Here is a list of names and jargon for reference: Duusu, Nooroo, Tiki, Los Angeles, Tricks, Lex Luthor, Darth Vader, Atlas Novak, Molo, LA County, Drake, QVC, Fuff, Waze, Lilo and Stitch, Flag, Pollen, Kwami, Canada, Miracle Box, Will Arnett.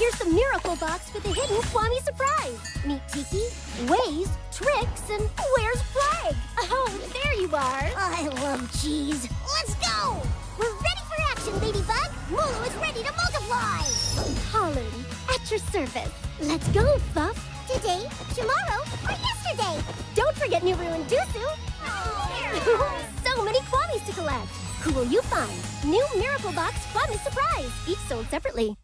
Here's the Miracle Box with a hidden Kwami surprise. Meet Tiki, Waze, Tricks, and where's Flag? Oh, there you are. I love cheese. Let's go! We're ready for action, Ladybug. Molo is ready to multiply. Pollen, at your service. Let's go, Fuff. Today, tomorrow, or yesterday. Don't forget Nooroo and Duusu. Oh, so many Kwamis to collect. Who will you find? New Miracle Box Kwami surprise. Each sold separately.